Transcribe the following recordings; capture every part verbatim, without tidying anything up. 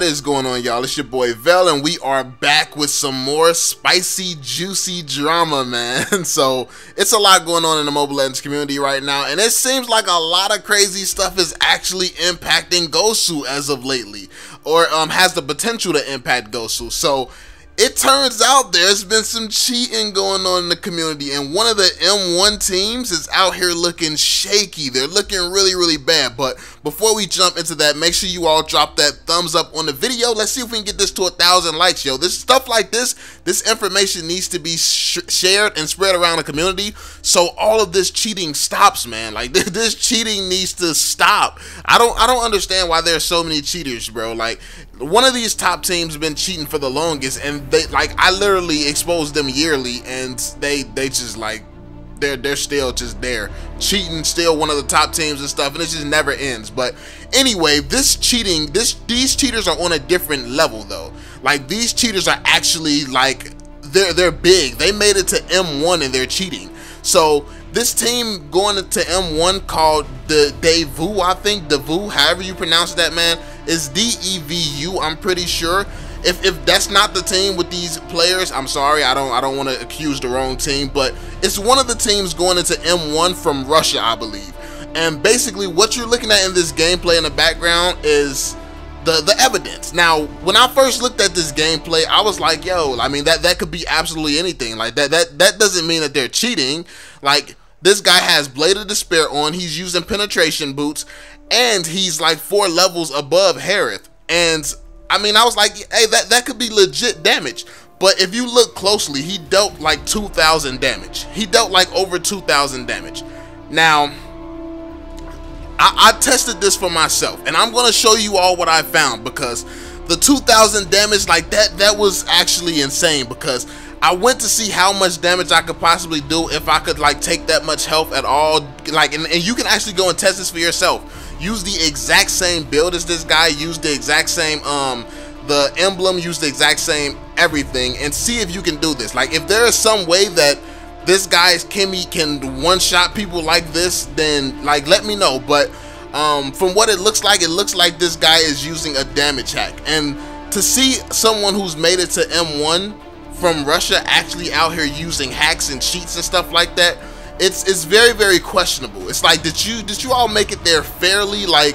What is going on, y'all? It's your boy Vel, and we are back with some more spicy, juicy drama, man. So it's a lot going on in the Mobile Legends community right now, and it seems like a lot of crazy stuff is actually impacting Gosu as of lately, or um, has the potential to impact Gosu. So it turns out there's been some cheating going on in the community, and one of the M one teams is out here looking shaky. They're looking really, really bad. But before we jump into that, make sure you all drop that thumbs up on the video. Let's see if we can get this to a thousand likes, yo. This stuff like this, this information needs to be sh shared and spread around the community, so all of this cheating stops, man. Like th this cheating needs to stop. I don't, I don't understand why there's so many cheaters, bro. Like, one of these top teams been cheating for the longest, and they, like, I literally expose them yearly, and they they just like they're they're still just there cheating, still one of the top teams and stuff, and it just never ends. But anyway, this cheating, this these cheaters are on a different level though. Like, these cheaters are actually like they're they're big. They made it to M one and they're cheating. So this team going into M one called the Devu, I think Devu, however you pronounce that, man, is D E V U. I'm pretty sure. If, if that's not the team with these players, I'm sorry, I don't I don't want to accuse the wrong team, but it's one of the teams going into M one from Russia, I believe. And basically what you're looking at in this gameplay in the background is the the evidence. Now, when I first looked at this gameplay, I was like, yo, I mean, that that could be absolutely anything. Like, that that that doesn't mean that they're cheating. Like, this guy has Blade of Despair on, he's using penetration boots, and he's like four levels above Harith. And I mean, I was like, hey, that, that could be legit damage. But if you look closely, he dealt like two thousand damage. He dealt like over two thousand damage. Now, I, I tested this for myself, and I'm going to show you all what I found, because the two thousand damage, like that, that was actually insane, because I went to see how much damage I could possibly do if I could like take that much health at all. Like, and, and you can actually go and test this for yourself. Use the exact same build as this guy, use the exact same um the emblem, use the exact same everything, and see if you can do this. Like, if there is some way that this guy's Kimmy can one shot people like this, then like let me know. But um from what it looks like, it looks like this guy is using a damage hack, and to see someone who's made it to M one from Russia actually out here using hacks and cheats and stuff like that, It's, it's very, very questionable. It's like, did you did you all make it there fairly? Like,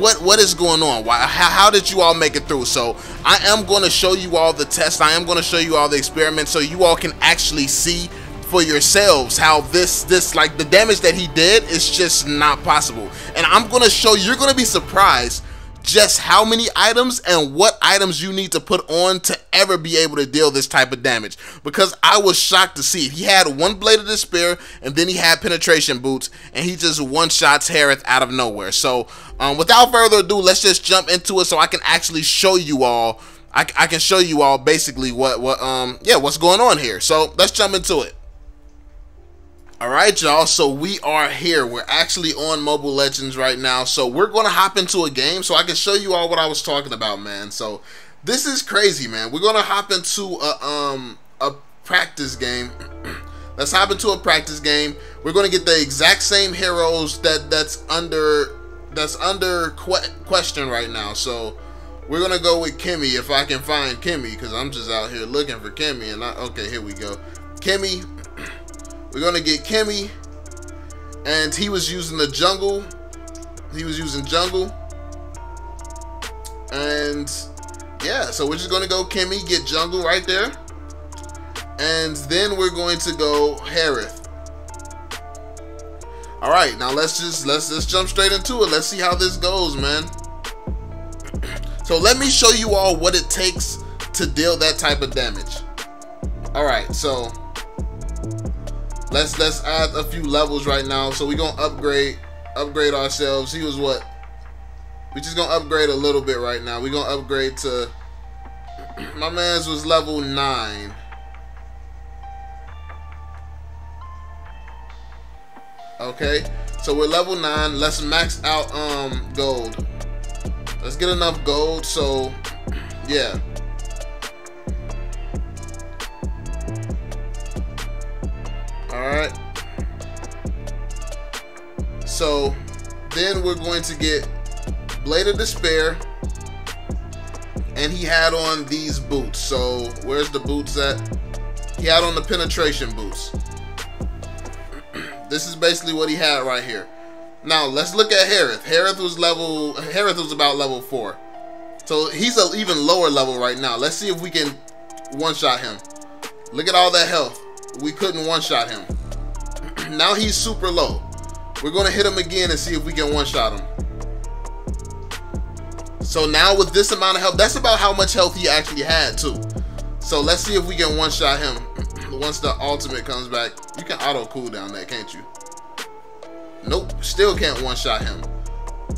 what what is going on? Why, how, how did you all make it through? So I am going to show you all the tests. I am going to show you all the experiments, so you all can actually see for yourselves how this this like the damage that he did is just not possible. And I'm going to show, you're going to be surprised just how many items and what items you need to put on to ever be able to deal this type of damage, because I was shocked to see it. He had one Blade of Despair, and then he had penetration boots, and he just one shots Harith out of nowhere. So um, without further ado, let's just jump into it, so I can actually show you all I, I can show you all basically what what um yeah what's going on here. So let's jump into it. Alright, y'all, so we are here. We're actually on Mobile Legends right now, so we're going to hop into a game so I can show you all what I was talking about, man. So this is crazy, man. We're going to hop into a, um, a practice game. Let's hop into a practice game. We're going to get the exact same heroes that, that's under, that's under que question right now. So we're going to go with Kimmy if I can find Kimmy, because I'm just out here looking for Kimmy. And I, okay, here we go. Kimmy. We're gonna get Kimmy, and he was using the jungle. He was using jungle, and yeah, so we're just gonna go Kimmy, get jungle right there, and then we're going to go Harith. All right, now let's just let's just jump straight into it. Let's see how this goes, man. So let me show you all what it takes to deal that type of damage. All right, so. Let's let's add a few levels right now. So we're gonna upgrade upgrade ourselves. He was what? We're just gonna upgrade a little bit right now. We're gonna upgrade to my man's was level nine. Okay, so we're level nine. Let's max out um gold. Let's get enough gold, so yeah. Alright, so then we're going to get Blade of Despair, and he had on these boots. So where's the boots at? He had on the penetration boots. This is basically what he had right here. Now let's look at Harith. Harith was level. Harith was about level four, so he's an even lower level right now. Let's see if we can one-shot him. Look at all that health. We couldn't one-shot him. Now he's super low. We're gonna hit him again and see if we can one-shot him. So now with this amount of health, that's about how much health he actually had too. So let's see if we can one-shot him once the ultimate comes back. You can auto cooldown that, can't you? Nope, still can't one-shot him.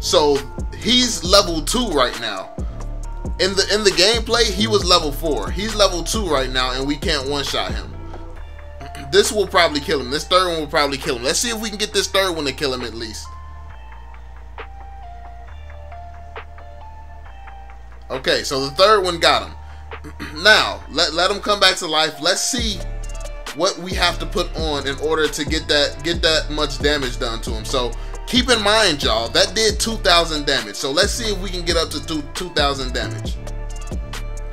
So he's level two right now. In the in the gameplay, he was level four. He's level two right now, and we can't one-shot him. This will probably kill him. This third one will probably kill him. Let's see if we can get this third one to kill him at least. Okay, so the third one got him. Now, let, let him come back to life. Let's see what we have to put on in order to get that get that much damage done to him. So keep in mind, y'all, that did two thousand damage. So let's see if we can get up to two thousand damage.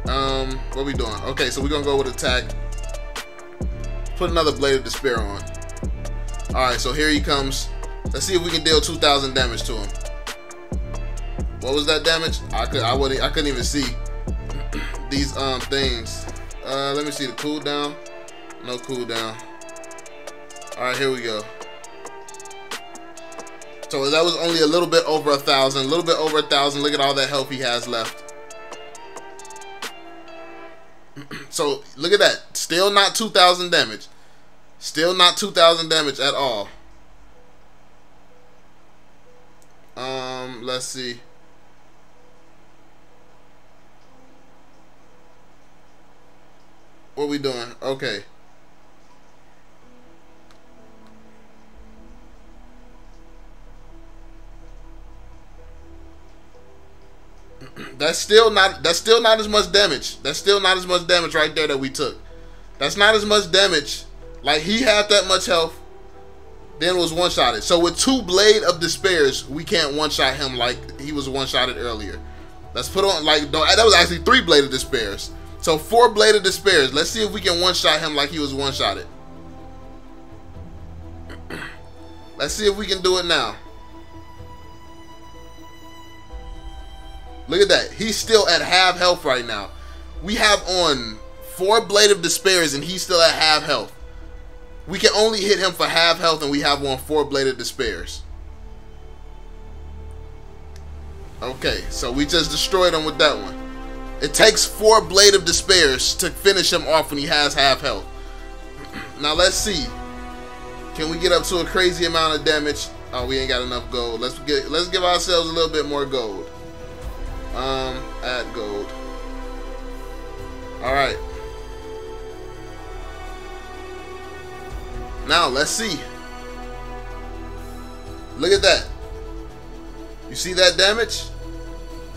Um, what are we doing? Okay, so we're going to go with attack. Put another Blade of Despair on. Alright, so here he comes. Let's see if we can deal two thousand damage to him. What was that damage? I could I would I couldn't even see these um things. Uh let me see the cooldown. No cooldown. Alright, here we go. So that was only a little bit over a thousand, a little bit over a thousand. Look at all that health he has left. So look at that. Still not two thousand damage. Still not two thousand damage at all. Um let's see. What we doing? Okay. That's still not that's still not as much damage. That's still not as much damage right there that we took. That's not as much damage. Like, he had that much health, then was one-shotted. So with two Blade of Despairs, we can't one-shot him like he was one-shotted earlier. Let's put on, like, that was actually three Blade of Despairs. So four Blade of Despairs. Let's see if we can one-shot him like he was one-shotted. Let's see if we can do it now. Look at that. He's still at half health right now. We have on four Blade of Despairs and he's still at half health. We can only hit him for half health and we have on four Blade of Despairs. Okay, so we just destroyed him with that one. It takes four Blade of Despairs to finish him off when he has half health. Now let's see. Can we get up to a crazy amount of damage? Oh, we ain't got enough gold. Let's get let's give ourselves a little bit more gold. Um add gold. Alright. Now let's see. Look at that. You see that damage?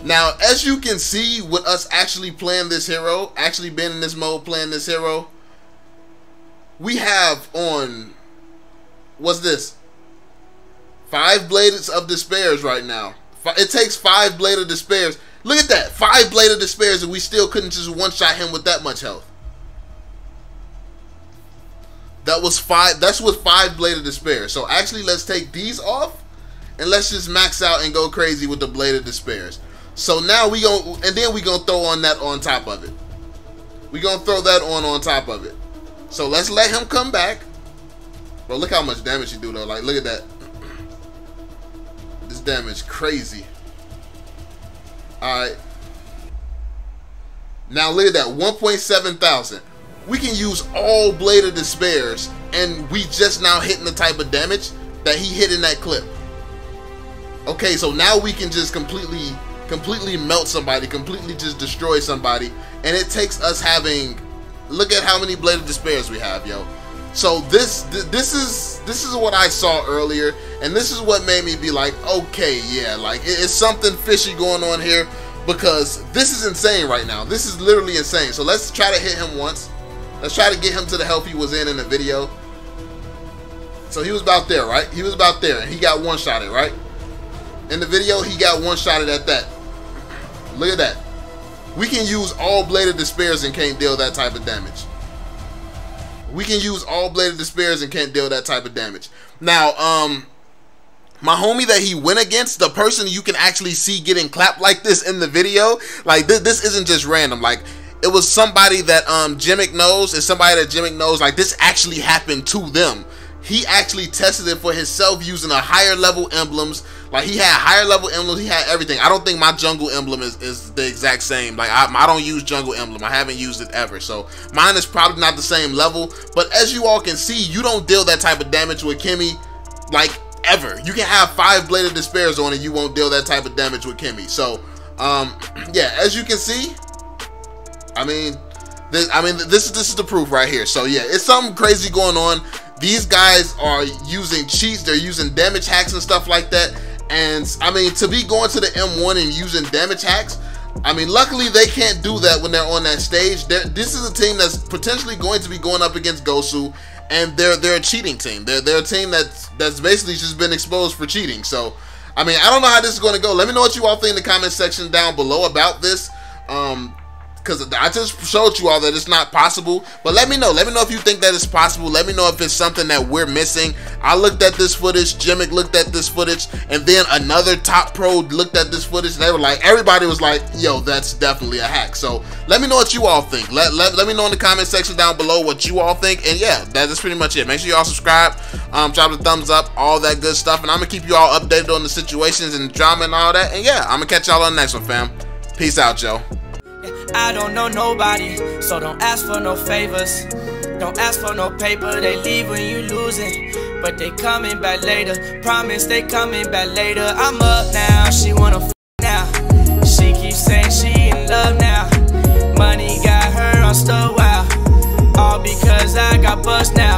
Now, as you can see, with us actually playing this hero, actually being in this mode playing this hero, we have on, what's this? Five Blades of Despairs right now. It takes five Blade of Despairs. Look at that, five Blade of Despairs, and we still couldn't just one-shot him with that much health. That was five, that's with five Blade of Despairs. So actually, let's take these off, and let's just max out and go crazy with the Blade of Despairs. So now we go, and then we gonna throw on that on top of it. We gonna throw that on on top of it. So let's let him come back. Bro, look how much damage he do though. Like, look at that. This damage crazy. All right. Now look at that, one point seven thousand. We can use all Blade of Despairs, and we just now hitting the type of damage that he hit in that clip. Okay, so now we can just completely. completely melt somebody, completely just destroy somebody, and it takes us having, look at how many Blade of Despairs we have, yo. So this th this is this is what I saw earlier, and this is what made me be like, okay, yeah, like it, it's something fishy going on here, because this is insane right now. This is literally insane. So let's try to hit him once. Let's try to get him to the health he was in in the video. So he was about there, right? He was about there, and he got one-shotted, right? In the video, he got one-shotted at that. Look at that. We can use all Blade of Despairs and can't deal that type of damage. We can use all Blade of Despairs and can't deal that type of damage. Now, um, my homie that he went against, the person you can actually see getting clapped like this in the video, like th this isn't just random. Like, it was somebody that um, Jimmick knows, and somebody that Jimmick knows, like this actually happened to them. He actually tested it for himself using a higher level emblems. Like, he had higher level emblems, he had everything. I don't think my jungle emblem is, is the exact same. Like, I, I don't use jungle emblem. I haven't used it ever. So, mine is probably not the same level. But as you all can see, you don't deal that type of damage with Kimmy, like, ever. You can have five Blade of Despairs on and you won't deal that type of damage with Kimmy. So, um, yeah, as you can see, I mean, this, I mean, this, this is the proof right here. So, yeah, it's something crazy going on. These guys are using cheats, they're using damage hacks and stuff like that. And I mean, to be going to the M one and using damage hacks, I mean, luckily they can't do that when they're on that stage. They're, this is a team that's potentially going to be going up against Gosu, and they're they're a cheating team. They're, they're a team that's, that's basically just been exposed for cheating. So, I mean, I don't know how this is going to go. Let me know what you all think in the comment section down below about this. Um, Because I just showed you all that it's not possible. But let me know. Let me know if you think that it's possible. Let me know if it's something that we're missing. I looked at this footage. Jimmick looked at this footage. And then another top pro looked at this footage. And they were like, everybody was like, yo, that's definitely a hack. So let me know what you all think. Let, let, let me know in the comment section down below what you all think. And yeah, that is pretty much it. Make sure you all subscribe. Um, drop a thumbs up. All that good stuff. And I'm going to keep you all updated on the situations and the drama and all that. And yeah, I'm going to catch y'all on the next one, fam. Peace out, yo. I don't know nobody, so don't ask for no favors. Don't ask for no paper, they leave when you losing. But they coming back later, promise they coming back later. I'm up now, she wanna f now. She keeps saying she in love now. Money got her on stow wow. All because I got bust now.